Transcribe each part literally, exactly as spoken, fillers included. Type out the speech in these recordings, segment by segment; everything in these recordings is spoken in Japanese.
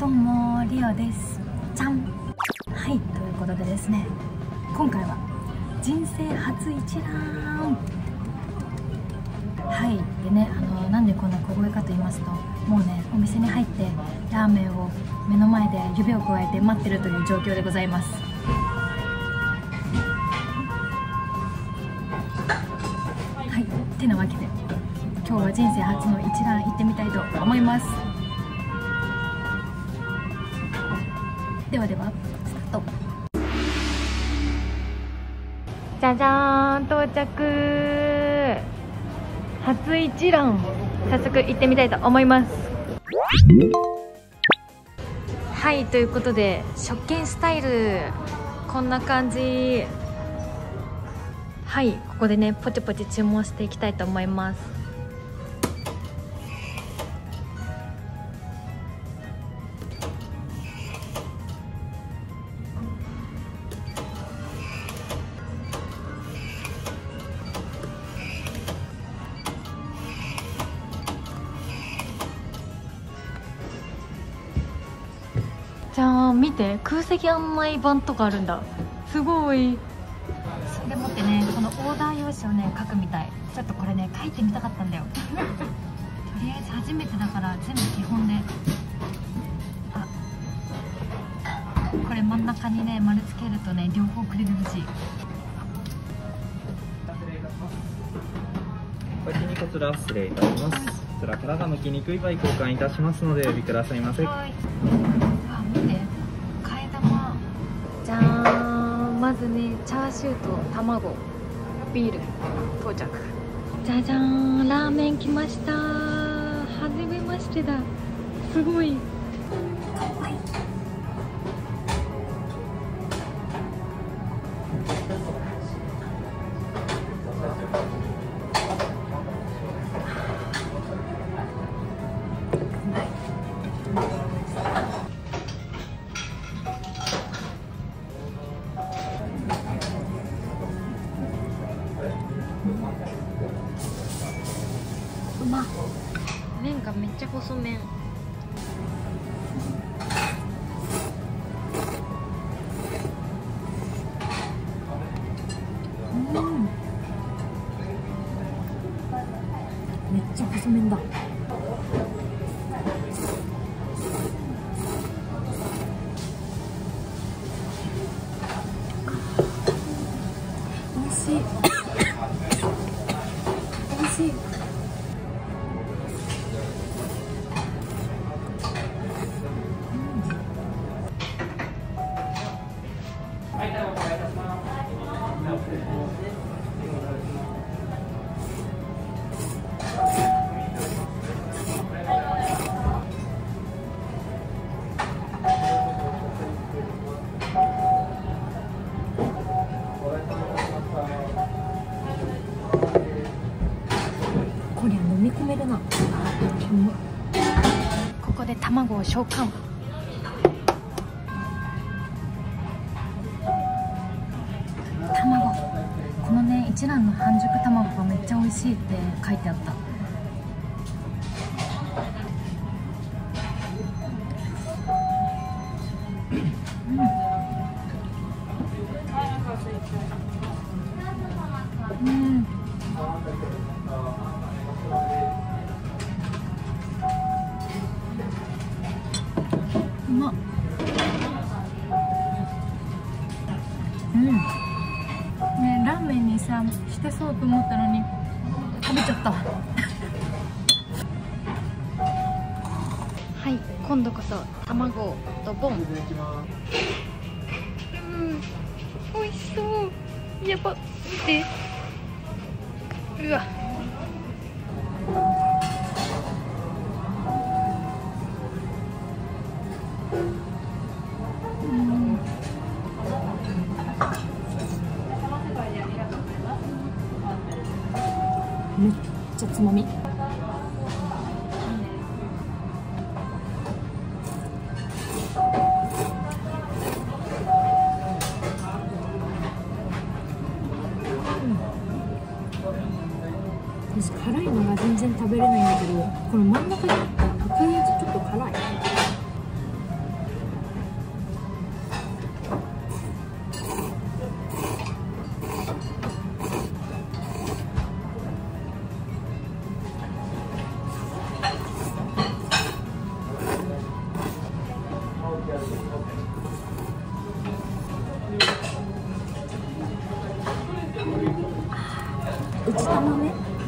どうもリオです。じゃん。はい、ということでですね、今回は人生初一覧。はい、でね、あのなんでこんな小声かと言いますと、もうね、お店に入ってラーメンを目の前で指をくわえて待ってるという状況でございます。はい、てなわけで、今日は人生初の一覧行ってみたいと思います。ではではスタート。じゃじゃーん、到着。初一覧、早速行ってみたいと思います。はい、ということで食券スタイルこんな感じ。はい、ここでねポチポチ注文していきたいと思います。じゃあ見て、空席案内板とかあるんだ、すごい。でもってね、このオーダー用紙をね書くみたい。ちょっとこれね書いてみたかったんだよとりあえず初めてだから全部基本で。あ、これ真ん中にね丸つけるとね両方くれるらしい。お先にこちら失礼いたします。こちらからが向きにくい場合交換いたしますのでお呼びくださいませ。はい、まずね、チャーシューと卵、ビール、到着。じゃじゃーん、ラーメン来ました。はじめましてだ、すごい。麺がめっちゃ細麺。うん、めっちゃ細麺だ。おいしいおいしい。ここで卵を召喚。卵、このね一蘭の半熟卵がめっちゃ美味しいって書いてあった。うん、うんうまっ。うんねえ、ラーメンにさしてそうと思ったのに食べちゃったはい、今度こそ卵ドボン。うん、美味しそう。やば、見て、うわっ、めっちゃつまみ。私辛いのが全然食べれないんだけど、この真ん中に特有ちょっと辛い。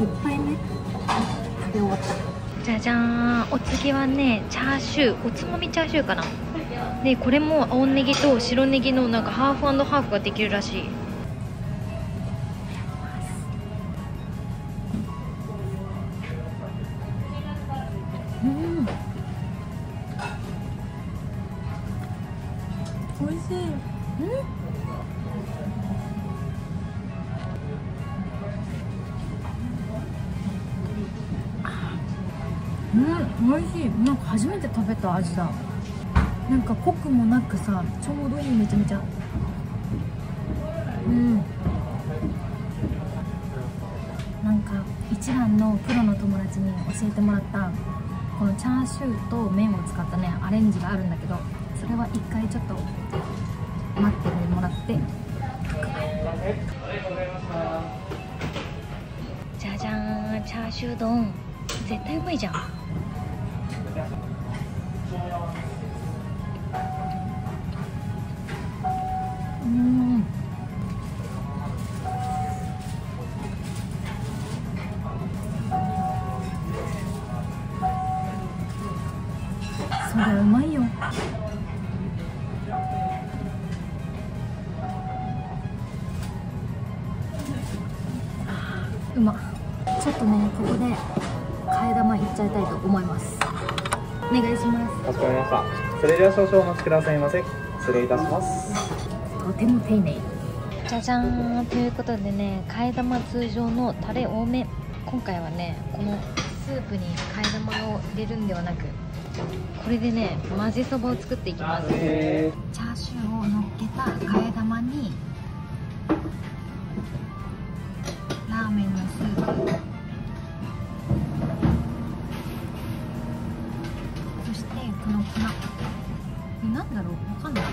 いっぱいめ食べ終わった。じゃじゃーん、お次はねチャーシュー、おつまみチャーシューかな。でこれも青ネギと白ネギのなんかハーフ&ハーフができるらしい。うん、おいしい。うん、うん、おいしい。なんか初めて食べた味だ。なんか濃くもなくさ、ちょうどいい、めちゃめちゃ。うん。なんか一蘭のプロの友達に教えてもらったこのチャーシューと麺を使ったねアレンジがあるんだけど、それは一回ちょっと待ってもらって。じゃじゃーん、チャーシュー丼。絶対うまいじゃん。うん、そりゃうまいよ。うまっ。ちょっとねここで替え玉いっちゃいたいと思います。お願いします。かしこまりました。それでは少々お待ちくださいませ。失礼いたします。とても丁寧。じゃじゃーん、ということでね、替え玉通常のタレ多め。今回はね、このスープに替え玉を入れるんではなく、これでね、混ぜそばを作っていきます。チャーシューを乗っけた替え玉にラーメンのスープ。なんだろう、わかんない、わ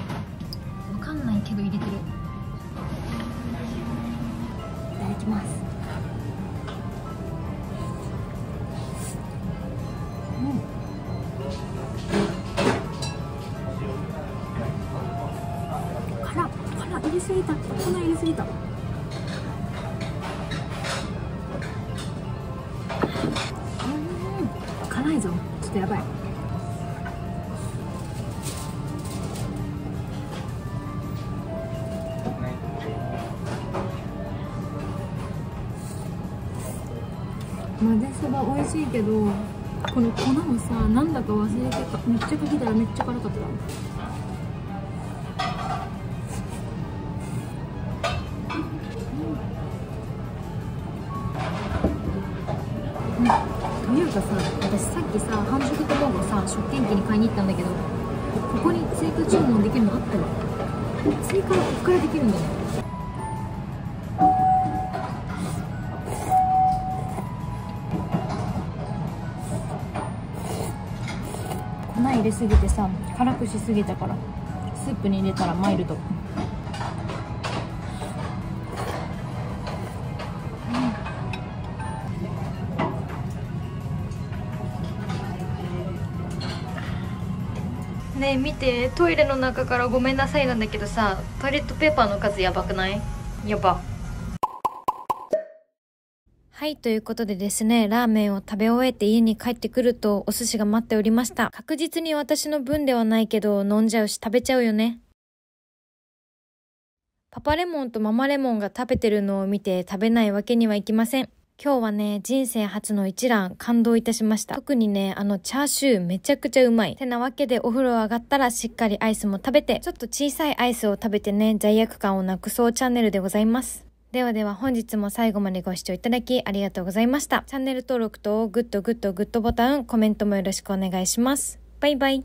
かんないけど入れてる。いただきます。うん、辛辛入れすぎた、粉入れすぎた。うん、辛いぞ、ちょっとやばい。混ぜそば美味しいけど、この粉もさ、なんだか忘れてた。めっちゃかけたらめっちゃ辛かった。うん、というかさ、私さっきさ、半熟卵をさ、食券機に買いに行ったんだけど、ここに追加注文できるのあったよ。追加はここからできるんだね。入れすぎてさ、辛くしすぎたからスープに入れたらマイルド。うん、ねえ見て、トイレの中からごめんなさいなんだけどさ、トイレットペーパーの数やばくない？やば。はい、ということでですね、ラーメンを食べ終えて家に帰ってくるとお寿司が待っておりました。確実に私の分ではないけど、飲んじゃうし食べちゃうよね。パパレモンとママレモンが食べてるのを見て食べないわけにはいきません。今日はね、人生初の一蘭、感動いたしました。特にね、あのチャーシューめちゃくちゃうまい。てなわけでお風呂上がったらしっかりアイスも食べて、ちょっと小さいアイスを食べてね、罪悪感をなくそうチャンネルでございます。ではでは本日も最後までご視聴いただきありがとうございました。チャンネル登録とグッドグッドグッドボタン、コメントもよろしくお願いします。バイバイ。